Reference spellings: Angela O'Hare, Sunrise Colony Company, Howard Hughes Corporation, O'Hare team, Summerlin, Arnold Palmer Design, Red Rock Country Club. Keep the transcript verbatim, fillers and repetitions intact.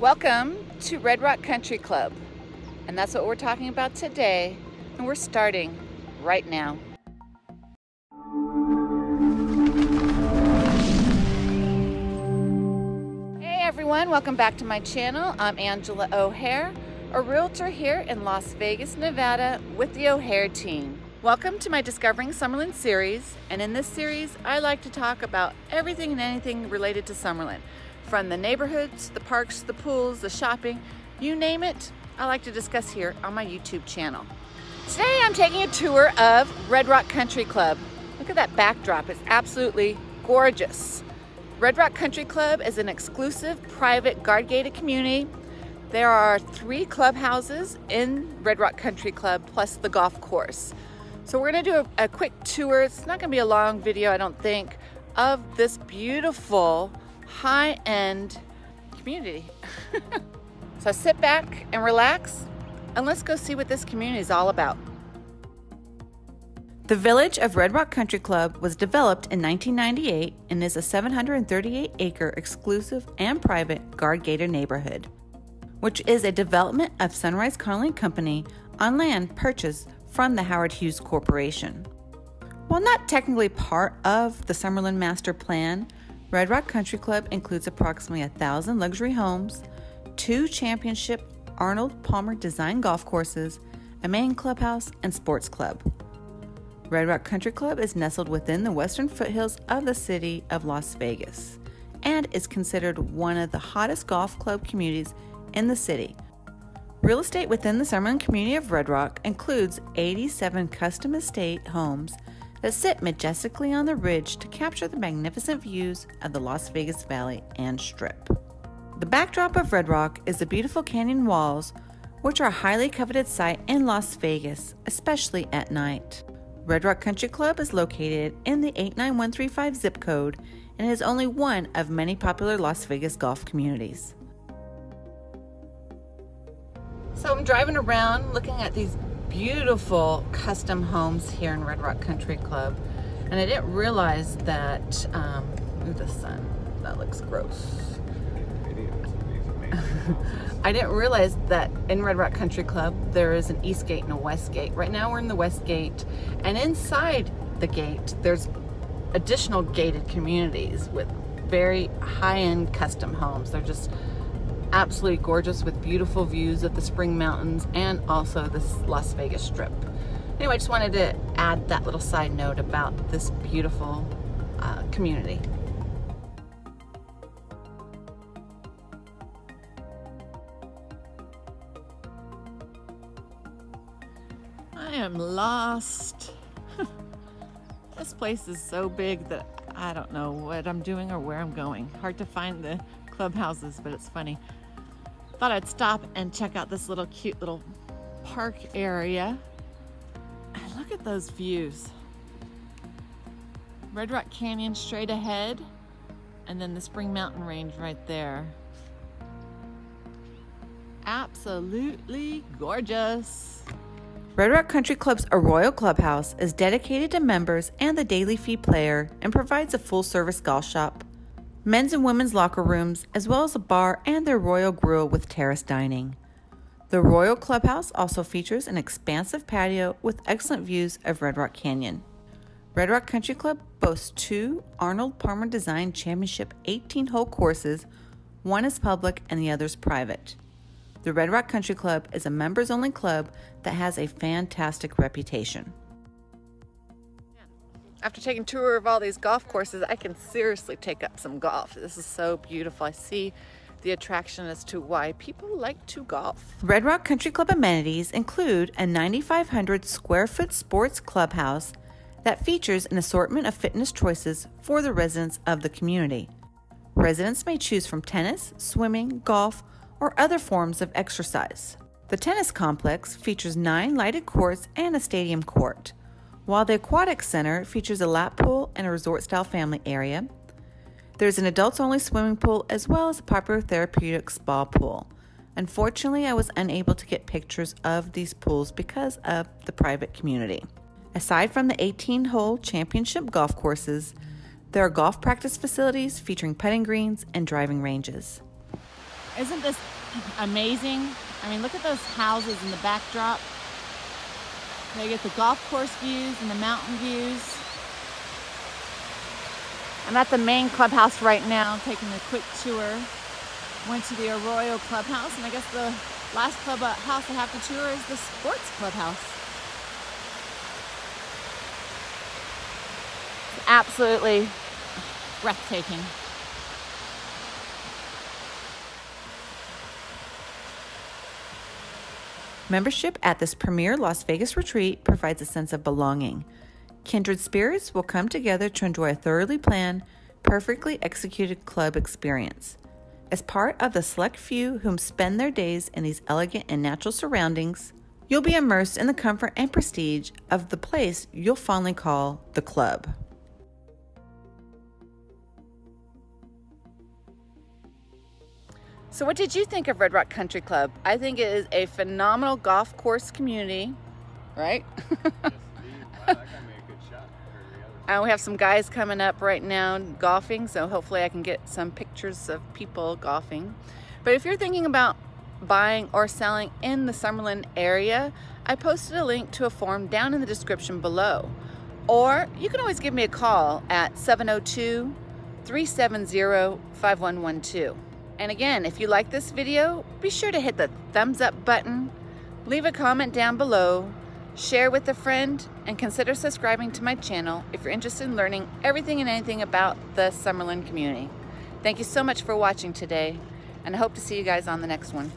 Welcome to Red Rock Country Club, and that's what we're talking about today, and we're starting right now. Hey everyone, welcome back to my channel. I'm Angela O'Hare, a realtor here in Las Vegas, Nevada with the O'Hare team. Welcome to my Discovering Summerlin series, and in this series I like to talk about everything and anything related to Summerlin. From the neighborhoods, the parks, the pools, the shopping, you name it, I like to discuss here on my YouTube channel. Today I'm taking a tour of Red Rock Country Club. Look at that backdrop, it's absolutely gorgeous. Red Rock Country Club is an exclusive private guard-gated community. There are three clubhouses in Red Rock Country Club plus the golf course. So we're gonna do a, a quick tour. It's not gonna be a long video, I don't think, of this beautiful high-end community. So sit back and relax, and let's go see what this community is all about. The village of Red Rock Country Club was developed in nineteen ninety-eight and is a seven hundred thirty-eight acre exclusive and private guard-gated neighborhood, which is a development of Sunrise Colony Company on land purchased from the Howard Hughes Corporation. While not technically part of the Summerlin Master Plan, Red Rock Country Club includes approximately one thousand luxury homes, two championship Arnold Palmer Design golf courses, a main clubhouse, and sports club. Red Rock Country Club is nestled within the western foothills of the city of Las Vegas and is considered one of the hottest golf club communities in the city. Real estate within the Summerlin community of Red Rock includes eighty-seven custom estate homes that sit majestically on the ridge to capture the magnificent views of the Las Vegas Valley and Strip. The backdrop of Red Rock is the beautiful canyon walls, which are a highly coveted sight in Las Vegas, especially at night. Red Rock Country Club is located in the eight nine one three five zip code and is only one of many popular Las Vegas golf communities. So I'm driving around looking at these beautiful custom homes here in Red Rock Country Club, and I didn't realize that, um, ooh, the sun, that looks gross. I didn't realize that in Red Rock Country Club there is an east gate and a west gate. Right now we're in the west gate, and inside the gate there's additional gated communities with very high-end custom homes. They're just absolutely gorgeous with beautiful views of the Spring Mountains and also this Las Vegas Strip. Anyway, I just wanted to add that little side note about this beautiful uh, community. I am lost. This place is so big that I don't know what I'm doing or where I'm going. Hard to find the clubhouses, but it's funny. Thought I'd stop and check out this little cute little park area. And look at those views. Red Rock Canyon straight ahead, and then the Spring Mountain Range right there. Absolutely gorgeous. Red Rock Country Club's Arroyo Clubhouse is dedicated to members and the daily fee player and provides a full-service golf shop, men's and women's locker rooms, as well as a bar and their Royal Grill with terrace dining. The Royal Clubhouse also features an expansive patio with excellent views of Red Rock Canyon. Red Rock Country Club boasts two Arnold Palmer Design Championship eighteen hole courses. One is public and the other is private. The Red Rock Country Club is a members-only club that has a fantastic reputation. After taking a tour of all these golf courses, I can seriously take up some golf. This is so beautiful. I see the attraction as to why people like to golf. Red Rock Country Club amenities include a nine thousand five hundred square foot sports clubhouse that features an assortment of fitness choices for the residents of the community. Residents may choose from tennis, swimming, golf, or other forms of exercise. The tennis complex features nine lighted courts and a stadium court, while the aquatic center features a lap pool and a resort-style family area. There's an adults-only swimming pool as well as a popular therapeutic spa pool. Unfortunately, I was unable to get pictures of these pools because of the private community. Aside from the eighteen hole championship golf courses, there are golf practice facilities featuring putting greens and driving ranges. Isn't this amazing? I mean, look at those houses in the backdrop. They get the golf course views and the mountain views. I'm at the main clubhouse right now, taking a quick tour. Went to the Arroyo Clubhouse, and I guess the last clubhouse I have to tour is the Sports Clubhouse. It's absolutely breathtaking. Membership at this premier Las Vegas retreat provides a sense of belonging. Kindred spirits will come together to enjoy a thoroughly planned, perfectly executed club experience. As part of the select few whom spend their days in these elegant and natural surroundings, you'll be immersed in the comfort and prestige of the place you'll fondly call the club. So what did you think of Red Rock Country Club? I think it is a phenomenal golf course community, right? Yes, wow, that got me a good shot. And we have some guys coming up right now golfing, so hopefully I can get some pictures of people golfing. But if you're thinking about buying or selling in the Summerlin area, I posted a link to a form down in the description below. Or you can always give me a call at seven oh two, three seven zero, five one one two. And again, if you like this video, be sure to hit the thumbs up button, leave a comment down below, share with a friend, and consider subscribing to my channel if you're interested in learning everything and anything about the Summerlin community. Thank you so much for watching today, and I hope to see you guys on the next one.